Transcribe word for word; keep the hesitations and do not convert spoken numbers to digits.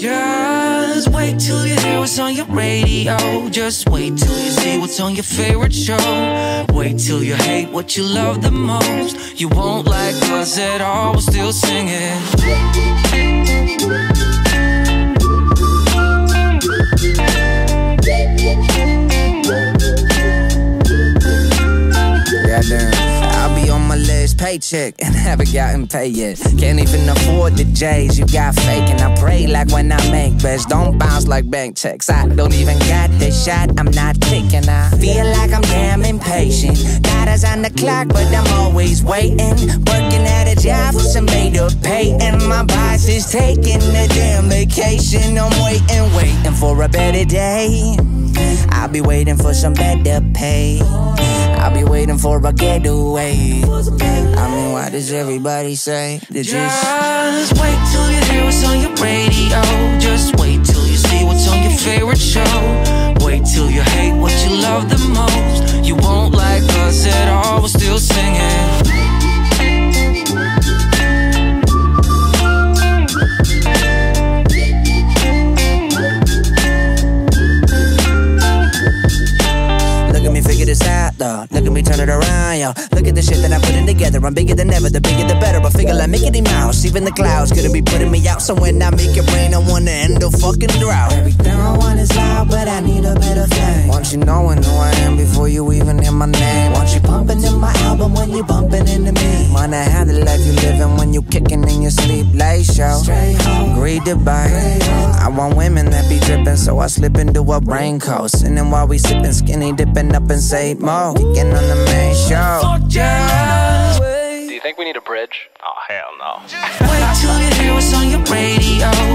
Just wait till you hear what's on your radio. Just wait till you see what's on your favorite show. Wait till you hate what you love the most. You won't like us at all, we're still singing. I'll be on my last paycheck and haven't gotten paid yet. Can't even afford the J's, you got fake. And I pray like when I make bets, don't bounce like bank checks. I don't even got the shot, I'm not taking. I feel like I'm damn impatient. Got us on the clock, but I'm always waiting. Working at a job for some made up pay. And my boss is taking a damn vacation. I'm waiting, waiting for a better day. I'll be waiting for some better pay. I'll be waiting for a getaway. I mean, why does everybody say that? Just wait till you hear what's on your radio. Just wait till you see what's on your favorite show. Wait till you hate what you love the most. You won't like us at all, we're still singing. Though. Look at me turn it around, yo. Look at the shit that I'm putting together. I'm bigger than ever, the bigger the better. I figure like Mickey Mouse. Even the clouds couldn't be putting me out. So when I make it rain, I wanna end the fucking drought. Everything I want is loud, but I need a better thing. Want you knowing who I am before you even hear my name. Want you pumping in my album when you bumping into me. Wanna have the life you living when you kicking in your sleep. Late show, greed to buy. I want women that be dripping, so I slip into a raincoat. And then while we sipping, skinny dipping up and say more. Kicking on the main show. Do you think we need a bridge? Oh, hell no. Wait till you hear what's on your radio.